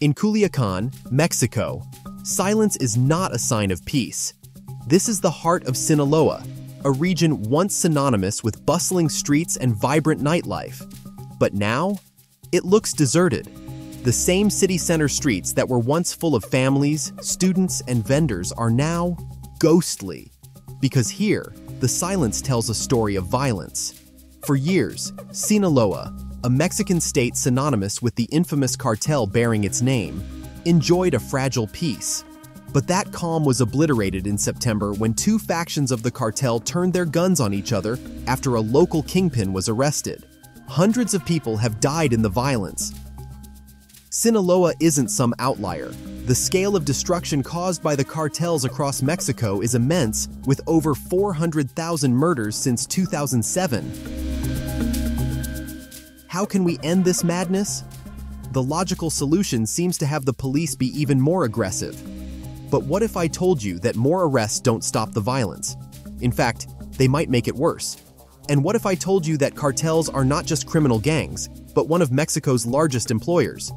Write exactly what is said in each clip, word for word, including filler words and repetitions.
In Culiacan, Mexico, silence is not a sign of peace. This is the heart of Sinaloa, a region once synonymous with bustling streets and vibrant nightlife. But now, it looks deserted. The same city center streets that were once full of families, students, and vendors are now ghostly. Because here, the silence tells a story of violence. For years, Sinaloa, a Mexican state synonymous with the infamous cartel bearing its name, enjoyed a fragile peace. But that calm was obliterated in September when two factions of the cartel turned their guns on each other after a local kingpin was arrested. Hundreds of people have died in the violence. Sinaloa isn't some outlier. The scale of destruction caused by the cartels across Mexico is immense, with over four hundred thousand murders since two thousand seven. How can we end this madness? The logical solution seems to have the police be even more aggressive. But what if I told you that more arrests don't stop the violence? In fact, they might make it worse. And what if I told you that cartels are not just criminal gangs, but one of Mexico's largest employers?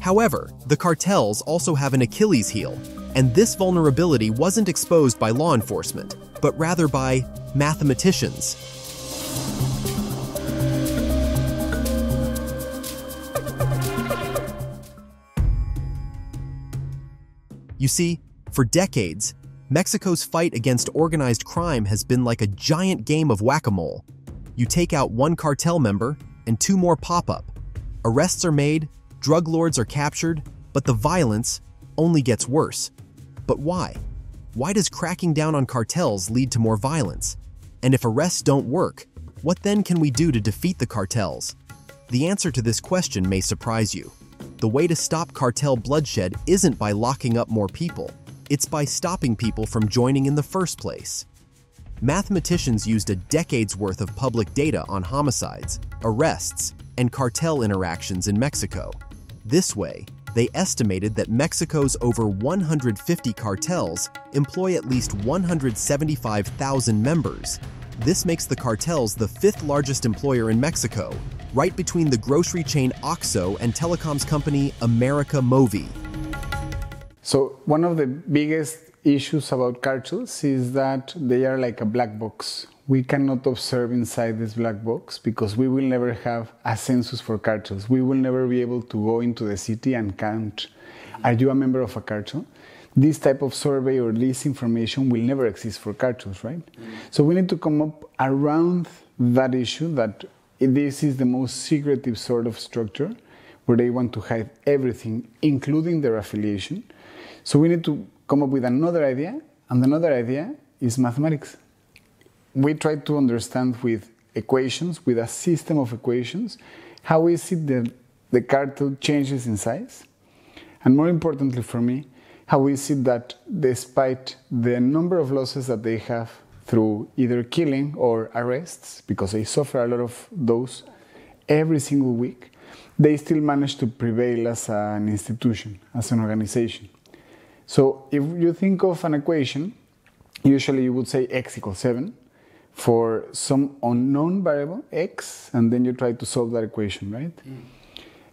However, the cartels also have an Achilles heel, and this vulnerability wasn't exposed by law enforcement, but rather by mathematicians. You see, for decades, Mexico's fight against organized crime has been like a giant game of whack-a-mole. You take out one cartel member, and two more pop up. Arrests are made, drug lords are captured, but the violence only gets worse. But why? Why does cracking down on cartels lead to more violence? And if arrests don't work, what then can we do to defeat the cartels? The answer to this question may surprise you. The way to stop cartel bloodshed isn't by locking up more people. It's by stopping people from joining in the first place. Mathematicians used a decade's worth of public data on homicides, arrests, and cartel interactions in Mexico. This way, they estimated that Mexico's over one hundred fifty cartels employ at least one hundred seventy-five thousand members. This makes the cartels the fifth largest employer in Mexico, right between the grocery chain OXO and telecoms company America Movie. So one of the biggest issues about cartels is that they are like a black box. We cannot observe inside this black box because we will never have a census for cartels. We will never be able to go into the city and count. Are you a member of a cartel? This type of survey or this information will never exist for cartels, right? Mm-hmm. So we need to come up around that issue that this is the most secretive sort of structure where they want to hide everything, including their affiliation. So we need to come up with another idea, and another idea is mathematics. We try to understand with equations, with a system of equations, how is it that the cartel changes in size? And more importantly for me, how is it that despite the number of losses that they have through either killing or arrests, because they suffer a lot of those every single week, they still manage to prevail as an institution, as an organization. So if you think of an equation, usually you would say x equals seven for some unknown variable, x, and then you try to solve that equation, right? Mm.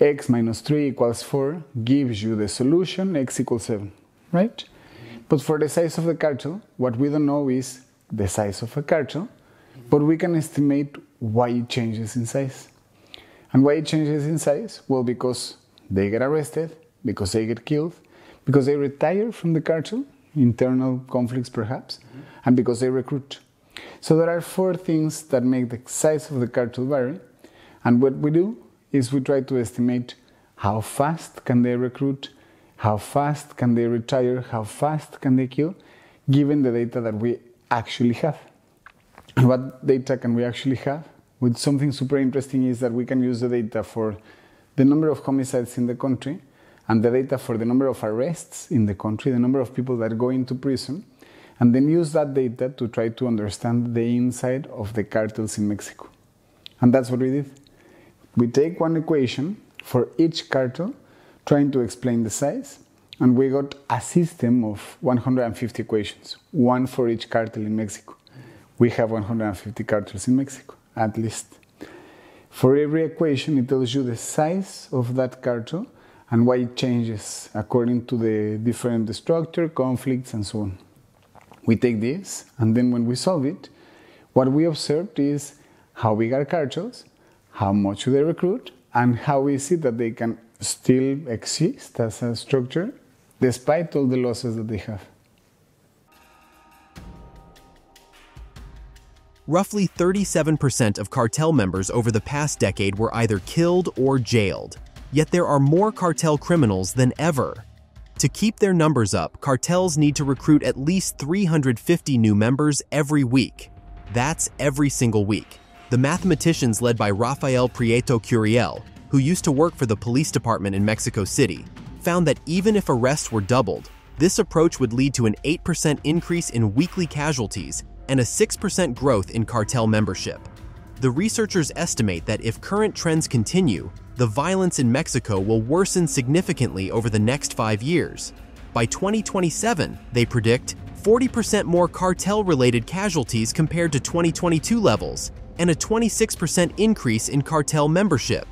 X minus three equals four gives you the solution, x equals seven, right? Mm. But for the size of the cartel, what we don't know is the size of a cartel, mm. but we can estimate why it changes in size. And why it changes in size? Well, because they get arrested, because they get killed, because they retire from the cartel, internal conflicts perhaps, mm-hmm. and because they recruit. So there are four things that make the size of the cartel vary, and what we do is we try to estimate how fast can they recruit, how fast can they retire, how fast can they kill, given the data that we actually have. And what data can we actually have? With something super interesting is that we can use the data for the number of homicides in the country, and the data for the number of arrests in the country, the number of people that go into prison, and then use that data to try to understand the inside of the cartels in Mexico. And that's what we did. We take one equation for each cartel, trying to explain the size, and we got a system of one hundred fifty equations, one for each cartel in Mexico. We have one hundred fifty cartels in Mexico, at least. For every equation, it tells you the size of that cartel, and why it changes according to the different structure, conflicts, and so on. We take this, and then when we solve it, what we observed is how big are cartels, how much do they recruit, and how is it that they can still exist as a structure despite all the losses that they have. Roughly thirty-seven percent of cartel members over the past decade were either killed or jailed. Yet there are more cartel criminals than ever. To keep their numbers up, cartels need to recruit at least three hundred fifty new members every week. That's every single week. The mathematicians led by Rafael Prieto Curiel, who used to work for the police department in Mexico City, found that even if arrests were doubled, this approach would lead to an eight percent increase in weekly casualties and a six percent growth in cartel membership. The researchers estimate that if current trends continue, the violence in Mexico will worsen significantly over the next five years. By twenty twenty-seven, they predict forty percent more cartel-related casualties compared to twenty twenty-two levels and a twenty-six percent increase in cartel membership.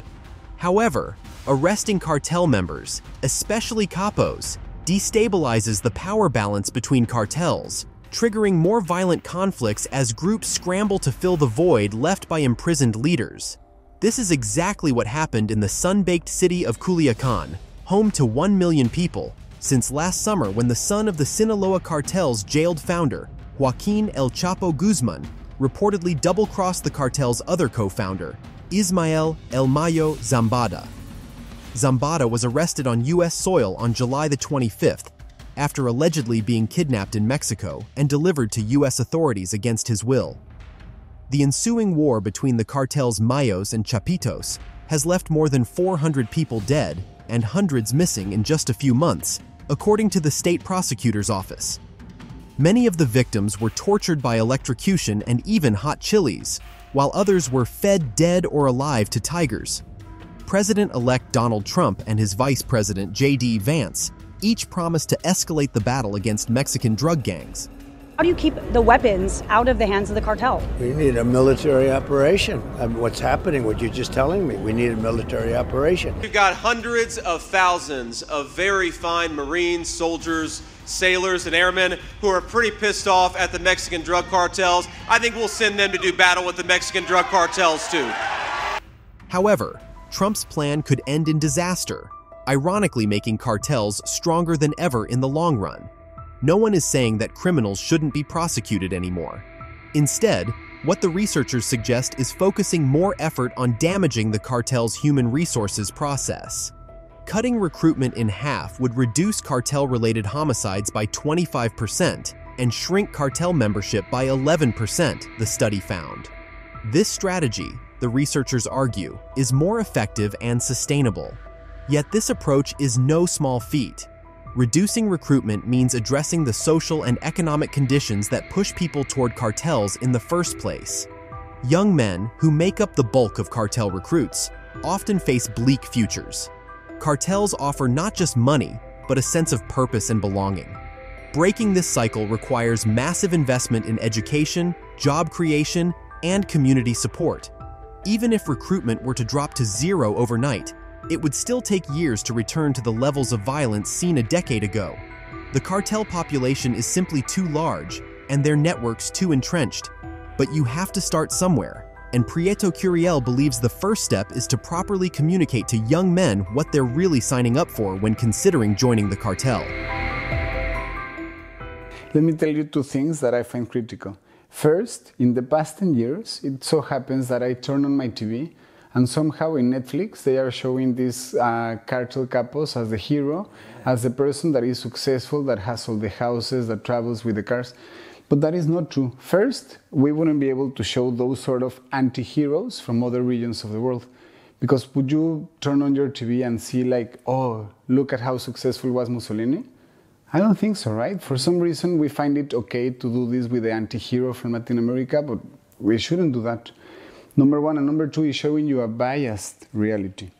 However, arresting cartel members, especially capos, destabilizes the power balance between cartels, triggering more violent conflicts as groups scramble to fill the void left by imprisoned leaders. This is exactly what happened in the sun-baked city of Culiacan, home to one million people, since last summer when the son of the Sinaloa cartel's jailed founder, Joaquin El Chapo Guzman, reportedly double-crossed the cartel's other co-founder, Ismael El Mayo Zambada. Zambada was arrested on U S soil on July the twenty-fifth, after allegedly being kidnapped in Mexico and delivered to U S authorities against his will. The ensuing war between the cartels Mayos and Chapitos has left more than four hundred people dead and hundreds missing in just a few months, according to the state prosecutor's office. Many of the victims were tortured by electrocution and even hot chilies, while others were fed dead or alive to tigers. President-elect Donald Trump and his vice president J D Vance each promised to escalate the battle against Mexican drug gangs. How do you keep the weapons out of the hands of the cartel? We need a military operation. I mean, what's happening, what you're just telling me, we need a military operation. We've got hundreds of thousands of very fine Marines, soldiers, sailors, and airmen who are pretty pissed off at the Mexican drug cartels. I think we'll send them to do battle with the Mexican drug cartels too. However, Trump's plan could end in disaster, ironically making cartels stronger than ever in the long run. No one is saying that criminals shouldn't be prosecuted anymore. Instead, what the researchers suggest is focusing more effort on damaging the cartel's human resources process. Cutting recruitment in half would reduce cartel-related homicides by twenty-five percent and shrink cartel membership by eleven percent, the study found. This strategy, the researchers argue, is more effective and sustainable. Yet this approach is no small feat. Reducing recruitment means addressing the social and economic conditions that push people toward cartels in the first place. Young men, who make up the bulk of cartel recruits, often face bleak futures. Cartels offer not just money, but a sense of purpose and belonging. Breaking this cycle requires massive investment in education, job creation, and community support. Even if recruitment were to drop to zero overnight, it would still take years to return to the levels of violence seen a decade ago. The cartel population is simply too large and their networks too entrenched. But you have to start somewhere, and Prieto Curiel believes the first step is to properly communicate to young men what they're really signing up for when considering joining the cartel. Let me tell you two things that I find critical. First, in the past ten years, it so happens that I turn on my T V and somehow in Netflix, they are showing these uh, cartel capos as the hero, as the person that is successful, that has all the houses, that travels with the cars. But that is not true. First, we wouldn't be able to show those sort of anti-heroes from other regions of the world. Because would you turn on your T V and see like, oh, look at how successful was Mussolini? I don't think so, right? For some reason, we find it okay to do this with the anti-hero from Latin America, but we shouldn't do that. Number one, and number two is showing you a biased reality.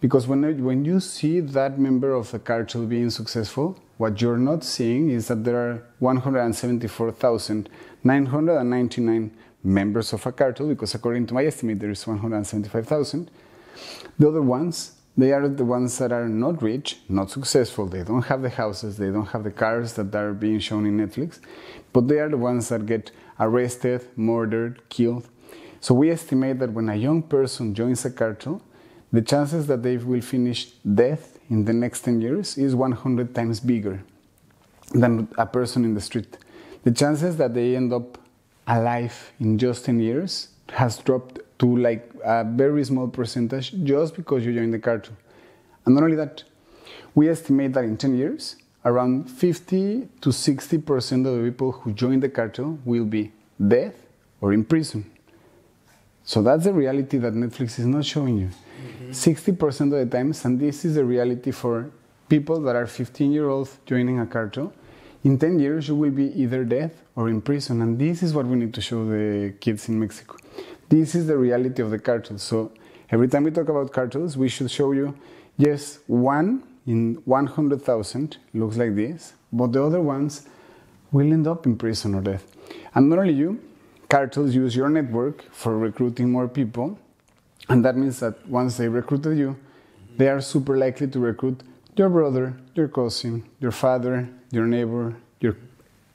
Because when, when you see that member of the cartel being successful, what you're not seeing is that there are one hundred seventy-four thousand nine hundred ninety-nine members of a cartel, because according to my estimate, there is one hundred seventy-five thousand. The other ones, They are the ones that are not rich, not successful, they don't have the houses, they don't have the cars that are being shown in Netflix, but they are the ones that get arrested, murdered, killed. So we estimate that when a young person joins a cartel, the chances that they will finish death in the next ten years is one hundred times bigger than a person in the street. The chances that they end up alive in just ten years has dropped to like a very small percentage just because you joined the cartel. And not only that, we estimate that in ten years, around fifty to sixty percent of the people who join the cartel will be dead or in prison. So that's the reality that Netflix is not showing you. sixty percent mm-hmm. of the time, and this is the reality for people that are fifteen year olds joining a cartel, in ten years you will be either dead or in prison. And this is what we need to show the kids in Mexico. This is the reality of the cartels. So every time we talk about cartels, we should show you, yes, one in one hundred thousand looks like this, but the other ones will end up in prison or death. And not only you, cartels use your network for recruiting more people. And that means that once they recruited you, they are super likely to recruit your brother, your cousin, your father, your neighbor, your,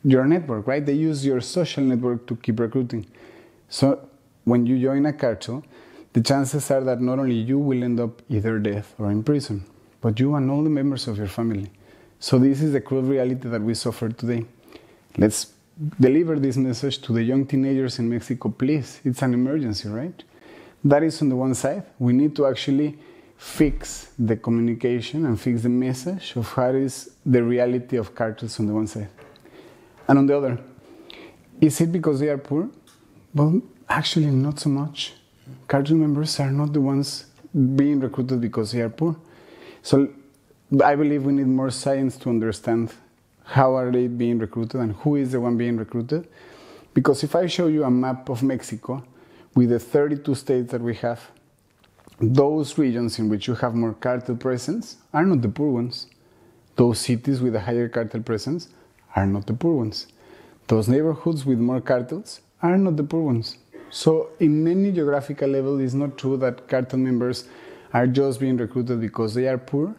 your network, right? They use your social network to keep recruiting. So when you join a cartel, the chances are that not only you will end up either dead or in prison, but you and all the members of your family. So this is the cruel reality that we suffer today. Let's deliver this message to the young teenagers in Mexico, please. It's an emergency, right? That is on the one side. We need to actually fix the communication and fix the message of how is the reality of cartels on the one side. And on the other, is it because they are poor? Well, actually, not so much. Cartel members are not the ones being recruited because they are poor. So I believe we need more science to understand how are they being recruited and who is the one being recruited. Because if I show you a map of Mexico with the thirty-two states that we have, those regions in which you have more cartel presence are not the poor ones. Those cities with a higher cartel presence are not the poor ones. Those neighborhoods with more cartels are not the poor ones. So in any geographical level, it's not true that cartel members are just being recruited because they are poor,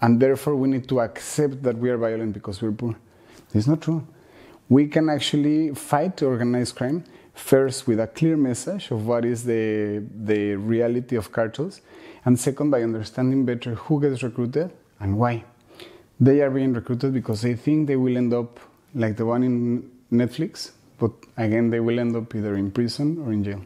and therefore we need to accept that we are violent because we're poor. It's not true. We can actually fight organized crime first with a clear message of what is the, the reality of cartels, and second by understanding better who gets recruited and why. They are being recruited because they think they will end up like the one in Netflix, but again, they will end up either in prison or in jail.